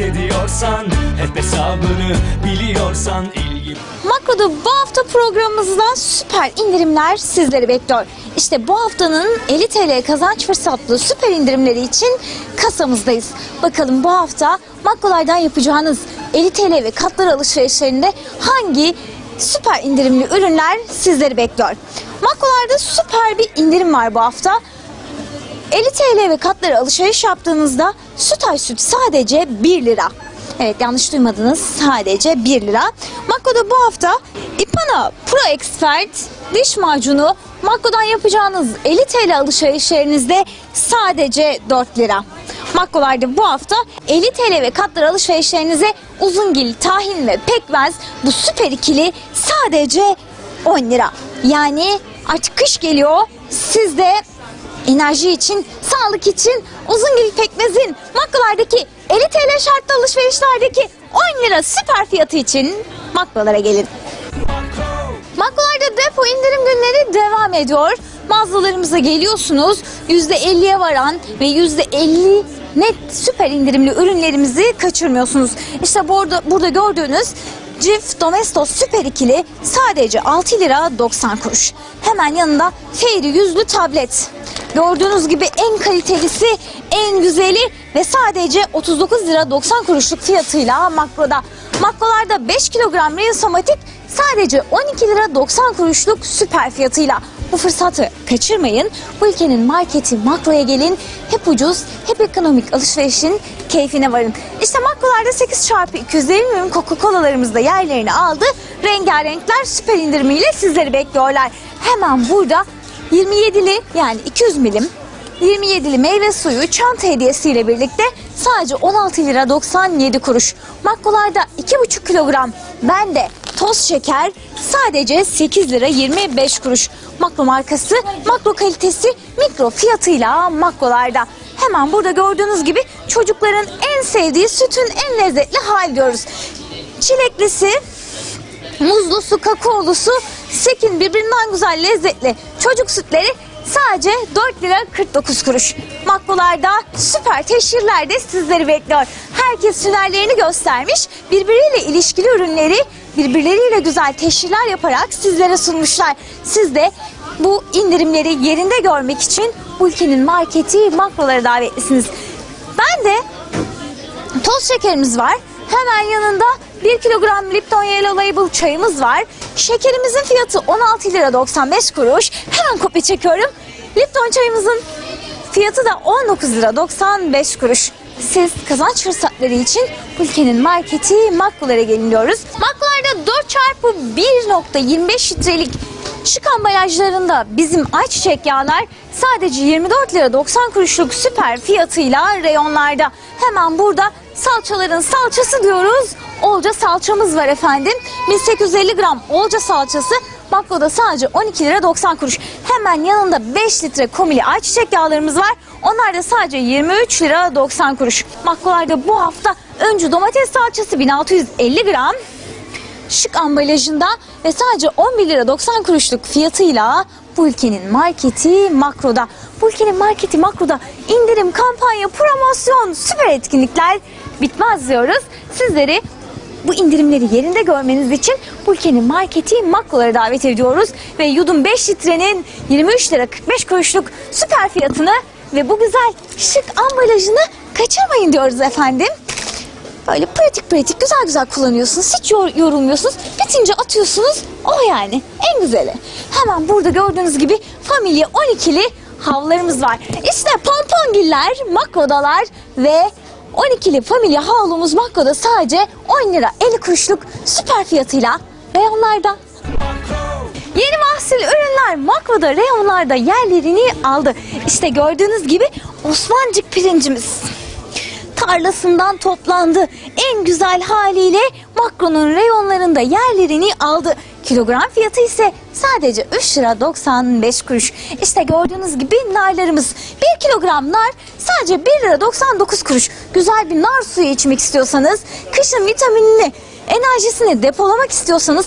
hareket ediyorsan, hep hesabını biliyorsan ilgili. MAKRO'da bu hafta programımızdan süper indirimler sizleri bekliyor. İşte bu haftanın 50 TL kazanç fırsatlı süper indirimleri için kasamızdayız. Bakalım bu hafta MAKRO'lardan yapacağınız 50 TL ve katları alışverişlerinde hangi süper indirimli ürünler sizleri bekliyor. MAKRO'larda süper bir indirim var bu hafta. 50 TL ve katları alışveriş yaptığınızda Sütaş süt sadece 1 lira. Evet, yanlış duymadınız, sadece 1 lira. MAKRO'da bu hafta İpana Pro Expert diş macunu MAKRO'dan yapacağınız 50 TL alışverişlerinizde sadece 4 lira. MAKRO'larda bu hafta 50 TL ve katları alışverişlerinize Uzungil, tahin ve pekmez bu süper ikili sadece 10 lira. Yani artık kış geliyor, siz de enerji için, sağlık için Uzungil pekmezin MAKRO'lardaki 50 TL şartlı alışverişlerdeki 10 lira süper fiyatı için MAKRO'lara gelin. MAKRO'larda depo indirim günleri devam ediyor. Mağazalarımıza geliyorsunuz. %50'ye varan ve %50 net süper indirimli ürünlerimizi kaçırmıyorsunuz. İşte burada gördüğünüz Cif Domestos süper ikili sadece 6 lira 90 kuruş. Hemen yanında Fairy yüzlü tablet. Gördüğünüz gibi en kalitelisi, en güzeli ve sadece 39 lira 90 kuruşluk fiyatıyla MAKRO'da. MAKRO'larda 5 kilogram rinsomatik sadece 12 lira 90 kuruşluk süper fiyatıyla. Bu fırsatı kaçırmayın. Bu ülkenin marketi MAKRO'ya gelin. Hep ucuz, hep ekonomik alışverişin keyfine varın. İşte MAKRO'larda 8x250 ürün Coca-Cola'larımız da yerlerini aldı. Rengarenkler süper indirimiyle sizleri bekliyorlar. Hemen burada 27'li yani 200 milim 27'li meyve suyu çanta hediyesiyle birlikte sadece 16 lira 97 kuruş. MAKRO'larda 2,5 kilogram Bende toz şeker sadece 8 lira 25 kuruş. MAKRO markası, MAKRO kalitesi, mikro fiyatıyla MAKRO'larda. Hemen burada gördüğünüz gibi çocukların en sevdiği sütün en lezzetli hali diyoruz. Çileklisi, muzlusu, kakaolusu, sekin birbirinden güzel lezzetli çocuk sütleri sadece 4 lira 49 kuruş. MAKRO'larda süper teşhirler de sizleri bekliyor. Herkes hünerlerini göstermiş, birbiriyle ilişkili ürünleri birbirleriyle güzel teşhirler yaparak sizlere sunmuşlar. Siz de bu indirimleri yerinde görmek için bu ülkenin marketi MAKRO'lara davetlisiniz. Ben de toz şekerimiz var. Hemen yanında 1 kilogram Lipton Yellow Label çayımız var. Şekerimizin fiyatı 16 lira 95 kuruş. Hemen kopya çekiyorum. Lipton çayımızın fiyatı da 19 lira 95 kuruş. Siz kazanç fırsatları için ülkenin marketi MAKRO'lara gelin diyoruz. MAKRO'larda 4x1,25 litrelik şık ambalajlarında bizim ayçiçek yağlar sadece 24 lira 90 kuruşluk süper fiyatıyla reyonlarda. Hemen burada salçaların salçası diyoruz. Olca salçamız var efendim. 1850 gram Olca salçası MAKRO'da sadece 12 lira 90 kuruş. Hemen yanında 5 litre komili ayçiçek yağlarımız var. Onlar da sadece 23 lira 90 kuruş. MAKRO'larda bu hafta Öncü domates salçası 1650 gram. Şık ambalajında ve sadece 11 lira 90 kuruşluk fiyatıyla bu ülkenin marketi MAKRO'da. Bu ülkenin marketi MAKRO'da indirim, kampanya, promosyon, süper etkinlikler bitmez diyoruz. Sizleri bu indirimleri yerinde görmeniz için bu ülkenin marketi MAKRO'lara davet ediyoruz. Ve Yudum 5 litrenin 23 lira 45 kuruşluk süper fiyatını ve bu güzel şık ambalajını kaçırmayın diyoruz efendim. Böyle pratik güzel güzel kullanıyorsunuz. Hiç yorulmuyorsunuz. Bitince atıyorsunuz. O yani en güzeli. Hemen burada gördüğünüz gibi familya 12'li havlularımız var. İşte pompongiller, MAKRO'dalar ve 12'li familya havlumuz MAKRO'da sadece 10 lira 50 kuruşluk süper fiyatıyla reyonlarda. Yeni mahsul ürünler MAKRO'da reyonlarda yerlerini aldı. İşte gördüğünüz gibi Osmancık pirincimiz tarlasından toplandı. En güzel haliyle MAKRO'nun reyonlarında yerlerini aldı. Kilogram fiyatı ise sadece 3 lira 95 kuruş. İşte gördüğünüz gibi narlarımız. 1 kilogram nar sadece 1 lira 99 kuruş. Güzel bir nar suyu içmek istiyorsanız, kışın vitaminini, enerjisini depolamak istiyorsanız,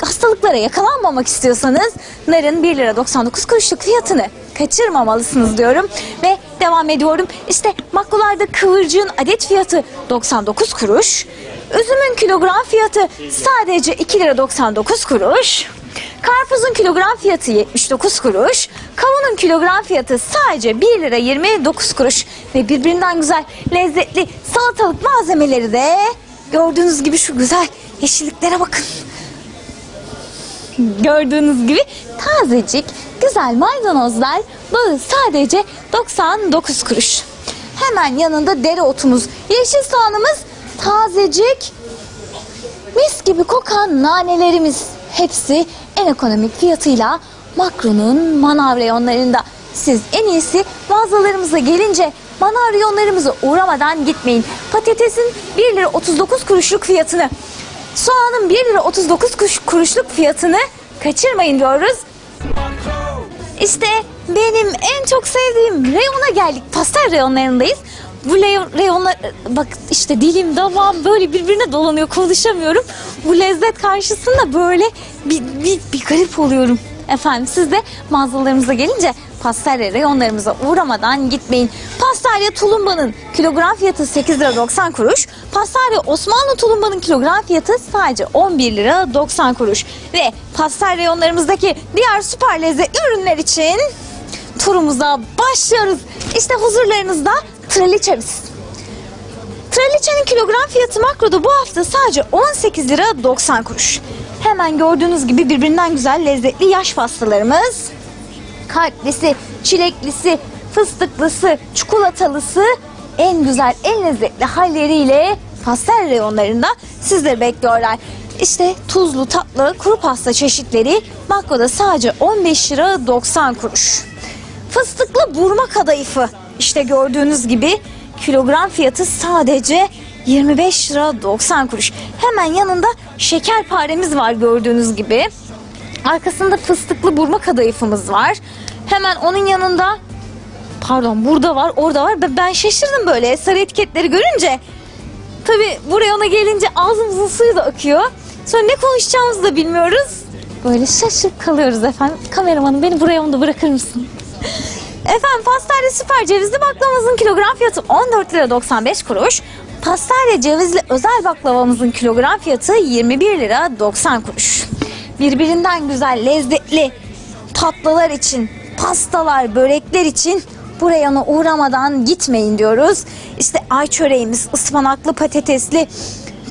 hastalıklara yakalanmamak istiyorsanız narın 1 lira 99 kuruşluk fiyatını kaçırmamalısınız diyorum. Ve Devam ediyorum. İşte makrolarda kıvırcığın adet fiyatı 99 kuruş. Üzümün kilogram fiyatı sadece 2 lira 99 kuruş. Karpuzun kilogram fiyatı 79 kuruş. Kavunun kilogram fiyatı sadece 1 lira 29 kuruş. Ve birbirinden güzel lezzetli salatalık malzemeleri de gördüğünüz gibi şu güzel yeşilliklere bakın. Gördüğünüz gibi tazecik güzel maydanozlar balı sadece 99 kuruş. Hemen yanında dereotumuz, yeşil soğanımız, tazecik mis gibi kokan nanelerimiz. Hepsi en ekonomik fiyatıyla Makro'nun manav reyonlarında. Siz en iyisi mağazalarımıza gelince manav reyonlarımıza uğramadan gitmeyin. Patatesin 1 lira 39 kuruşluk fiyatını, soğanın 1 lira 39 kuruşluk fiyatını kaçırmayın diyoruz. İşte benim en çok sevdiğim reyona geldik. Pastel reyonlarındayız. Bu reyonlar bak işte dilim damağım böyle birbirine dolanıyor, konuşamıyorum. Bu lezzet karşısında böyle bir garip oluyorum. Efendim siz de mağazalarımıza gelince pastel reyonlarımıza uğramadan gitmeyin. Pastelya tulumbanın kilogram fiyatı 8 lira 90 kuruş. Pastelya Osmanlı tulumbanın kilogram fiyatı sadece 11 lira 90 kuruş. Ve pastel reyonlarımızdaki diğer süper lezzetli ürünler için turumuza başlıyoruz. İşte huzurlarınızda trileçemiz. Trileçenin kilogram fiyatı Makro'da bu hafta sadece 18 lira 90 kuruş. Hemen gördüğünüz gibi birbirinden güzel lezzetli yaş pastalarımız. Kalplisi, çileklisi, fıstıklısı, çikolatalısı en güzel, en lezzetli halleriyle pastel reyonlarında sizleri bekliyorlar. İşte tuzlu, tatlı, kuru pasta çeşitleri Makro'da sadece 15 lira 90 kuruş. Fıstıklı burma kadayıfı işte gördüğünüz gibi kilogram fiyatı sadece 25 lira 90 kuruş. Hemen yanında şekerparemiz var gördüğünüz gibi. Arkasında fıstıklı burma kadayıfımız var. Hemen onun yanında, pardon burada var, orada var. Ben şaşırdım böyle sarı etiketleri görünce. Tabii buraya ona gelince ağzımızın suyu da akıyor. Sonra ne konuşacağımızı da bilmiyoruz. Böyle şaşırıp kalıyoruz efendim. Kameramanım beni buraya onu da bırakır mısın? Efendim pastelya süper cevizli baklavamızın kilogram fiyatı 14 lira 95 kuruş. Pastelya cevizli özel baklavamızın kilogram fiyatı 21 lira 90 kuruş. Birbirinden güzel lezzetli tatlılar için, pastalar, börekler için buraya ona uğramadan gitmeyin diyoruz. İşte ay çöreğimiz, ıspanaklı patatesli,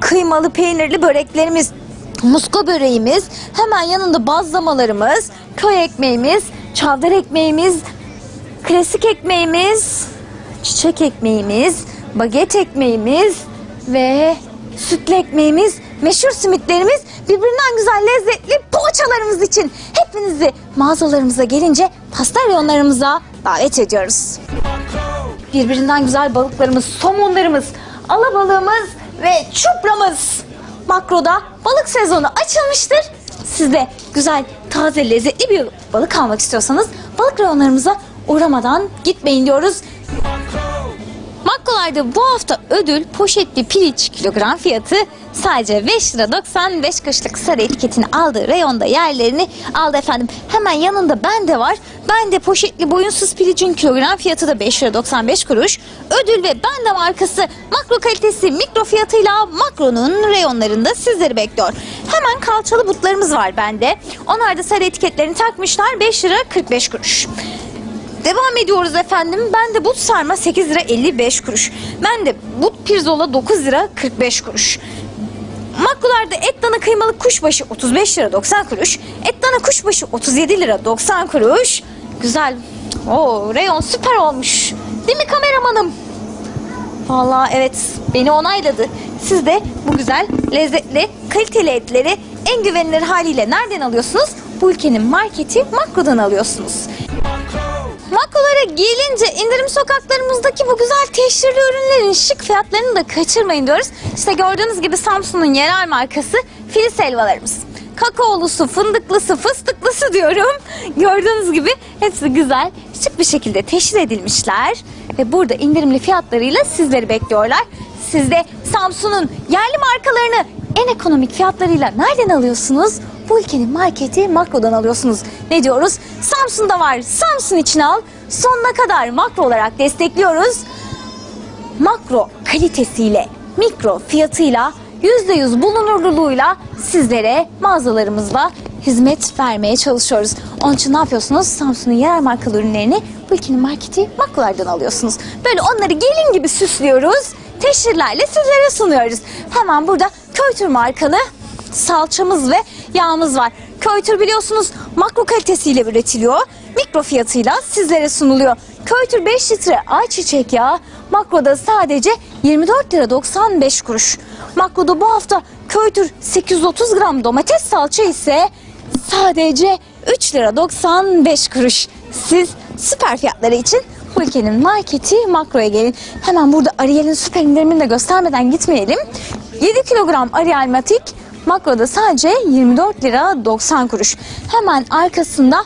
kıymalı peynirli böreklerimiz, muska böreğimiz, hemen yanında bazlamalarımız, köy ekmeğimiz, çavdar ekmeğimiz, klasik ekmeğimiz, çiçek ekmeğimiz, baget ekmeğimiz ve sütlü ekmeğimiz, meşhur simitlerimiz, birbirinden güzel lezzetli poğaçalarımız için hepinizi mağazalarımıza gelince pastel reyonlarımıza davet ediyoruz. Birbirinden güzel balıklarımız, somonlarımız, alabalığımız ve çupramız. Makro'da balık sezonu açılmıştır. Siz de güzel, taze, lezzetli bir balık almak istiyorsanız balık reyonlarımıza uğramadan gitmeyin diyoruz. Makrolarda bu hafta ödül poşetli piliç kilogram fiyatı sadece 5 lira 95 kuruşluk sarı etiketini aldığı reyonda yerlerini aldı efendim. Hemen yanında Bende var. Bende poşetli boyunsuz pilicin kilogram fiyatı da 5 lira 95 kuruş. Ödül ve Bende markası Makro kalitesi mikro fiyatıyla Makro'nun reyonlarında sizleri bekliyor. Hemen kalçalı butlarımız var Bende. Onlar da sarı etiketlerini takmışlar 5 lira 45 kuruş. Devam ediyoruz efendim. Bende but sarma 8 lira 55 kuruş. Bende but pirzola 9 lira 45 kuruş. Makrolarda et dana kıymalı kuşbaşı 35 lira 90 kuruş. Et dana kuşbaşı 37 lira 90 kuruş. Güzel. Oo, reyon süper olmuş. Değil mi kameramanım? Vallahi evet, beni onayladı. Siz de bu güzel, lezzetli, kaliteli etleri en güvenilir haliyle nereden alıyorsunuz? Bu ülkenin marketi Makro'dan alıyorsunuz. Makrolara gelince indirim sokaklarımızdaki bu güzel teşhirli ürünlerin şık fiyatlarını da kaçırmayın diyoruz. İşte gördüğünüz gibi Samsun'un yerel markası Filiz helvalarımız. Kakaolusu, fındıklısı, fıstıklısı diyorum. Gördüğünüz gibi hepsi güzel, şık bir şekilde teşhir edilmişler. Ve burada indirimli fiyatlarıyla sizleri bekliyorlar. Siz de Samsun'un yerli markalarını en ekonomik fiyatlarıyla nereden alıyorsunuz? Bu ülkenin marketi Makro'dan alıyorsunuz. Ne diyoruz? Samsun'da var. Samsun için al. Sonuna kadar Makro olarak destekliyoruz. Makro kalitesiyle, mikro fiyatıyla, %100 bulunurluluğuyla sizlere mağazalarımızla hizmet vermeye çalışıyoruz. Onun için ne yapıyorsunuz? Samsun'un yerel markalı ürünlerini bu ülkenin marketi Makro'lardan alıyorsunuz. Böyle onları gelin gibi süslüyoruz. Teşhirlerle sizlere sunuyoruz. Hemen burada Köytür markalı salçamız ve yağımız var. Köytür biliyorsunuz makro kalitesiyle üretiliyor. Mikro fiyatıyla sizlere sunuluyor. Köytür 5 litre ayçiçek yağı Makro'da sadece 24 lira 95 kuruş. Makro'da bu hafta Köytür 830 gram domates salça ise sadece 3 lira 95 kuruş. Siz süper fiyatları için bu ülkenin marketi Makro'ya gelin. Hemen burada Ariel'in süper indirimini de göstermeden gitmeyelim. 7 kilogram Ariel matik Makro'da sadece 24 lira 90 kuruş. Hemen arkasında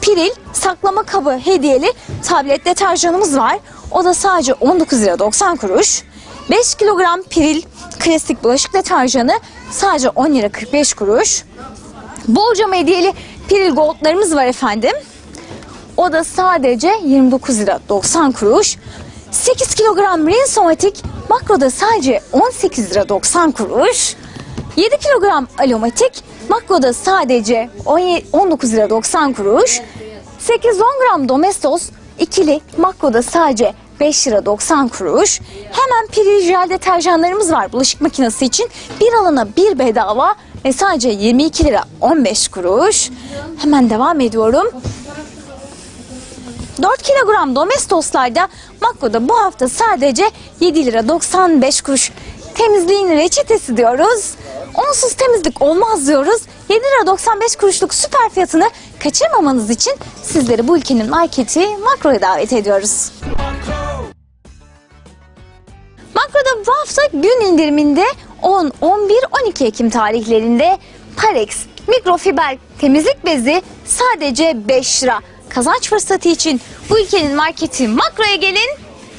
Piril saklama kabı hediyeli tablet deterjanımız var. O da sadece 19 lira 90 kuruş. 5 kilogram Piril klasik bulaşık deterjanı sadece 10 lira 45 kuruş. Bolca hediyeli Piril Gold'larımız var efendim. O da sadece 29 lira 90 kuruş. 8 kilogram Rinso matik Makro'da sadece 18 lira 90 kuruş. 7 kilogram Alo matik Makro'da sadece 19 lira 90 kuruş. 8-10 gram Domestos ikili Makro'da sadece 5 lira 90 kuruş. Hemen Pirijel deterjanlarımız var bulaşık makinesi için. Bir alana bir bedava ve sadece 22 lira 15 kuruş. Hemen devam ediyorum. 4 kilogram Domestoslarda Makro'da bu hafta sadece 7 lira 95 kuruş. Temizliğin reçetesi diyoruz. Onsuz temizlik olmaz diyoruz. 7 lira 95 kuruşluk süper fiyatını kaçırmamanız için sizleri bu ülkenin marketi Makro'ya davet ediyoruz. Makro'da bu hafta gün indiriminde 10, 11, 12 Ekim tarihlerinde Parex mikrofiber temizlik bezi sadece 5 lira. Kazanç fırsatı için bu ülkenin marketi Makro'ya gelin.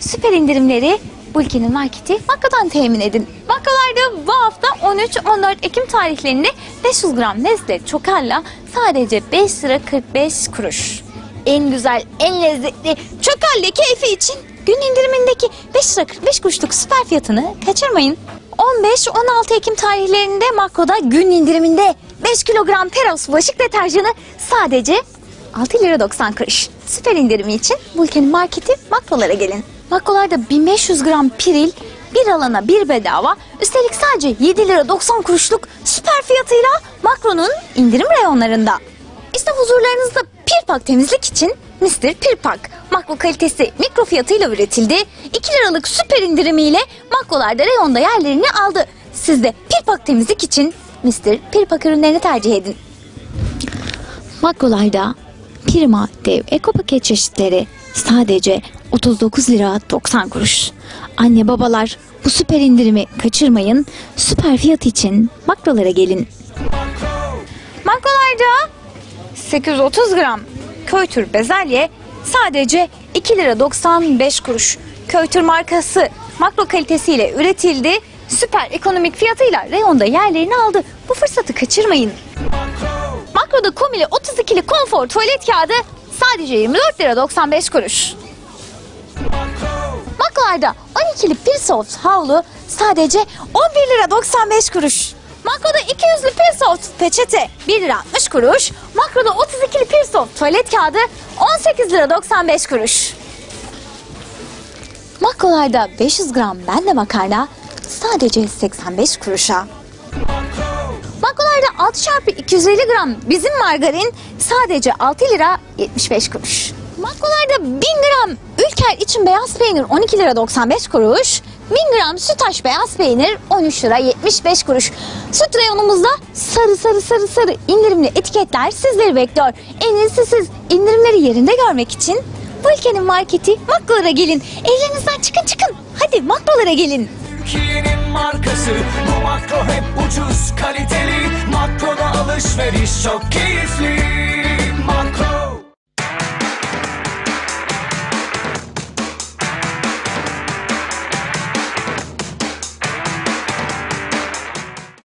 Süper indirimleri bu ülkenin marketi Makro'dan temin edin. Makro'larda bu hafta 13-14 Ekim tarihlerinde 500 gram Lezzet çokalla sadece 5 lira 45 kuruş. En güzel, en lezzetli çokalle keyfi için gün indirimindeki 5 lira 45 kuruşluk süper fiyatını kaçırmayın. 15-16 Ekim tarihlerinde Makro'da gün indiriminde 5 kilogram Teros bulaşık deterjanı sadece 6 lira 90 kuruş. Süper indirimi için bu ülkenin marketi Makro'lara gelin. Makro'larda 1500 gram Piril bir alana bir bedava, üstelik sadece 7 lira 90 kuruşluk süper fiyatıyla Makro'nun indirim reyonlarında. İşte huzurlarınızda Pirpak temizlik için Mr. Pirpak Makro kalitesi mikro fiyatıyla üretildi. 2 liralık süper indirimiyle Makro'larda reyonda yerlerini aldı. Siz de Pirpak temizlik için Mr. Pirpak ürünlerini tercih edin. Makro'larda Prima dev eko paket çeşitleri sadece 39 lira 90 kuruş. Anne babalar bu süper indirimi kaçırmayın. Süper fiyat için Makro'lara gelin. Makro'larda 830 gram Köytür bezelye sadece 2 lira 95 kuruş. Köytür markası makro kalitesiyle üretildi. Süper ekonomik fiyatıyla reyonda yerlerini aldı. Bu fırsatı kaçırmayın. Makro'da Komili 32'li konfor tuvalet kağıdı sadece 24 lira 95 kuruş. Makro'da 12'li Pirsoft havlu sadece 11 lira 95 kuruş. Makro'da 200'lü Pirsoft peçete 1 lira 60 kuruş. Makro'da 32'li Pirsoft tuvalet kağıdı 18 lira 95 kuruş. Makro'da 500 gram Bende makarna sadece 85 kuruşa. Makro'larda 6x250 gram bizim margarin sadece 6 lira 75 kuruş. Makro'larda 1000 gram Ülker için beyaz peynir 12 lira 95 kuruş. 1000 gram Sütaş beyaz peynir 13 lira 75 kuruş. Süt reyonumuzda sarı indirimli etiketler sizleri bekliyor. En iyisi siz indirimleri yerinde görmek için bu ülkenin marketi Makro'lara gelin. Evlerinizden çıkın. Hadi Makro'lara gelin. Türkiye'nin markası bu Makro.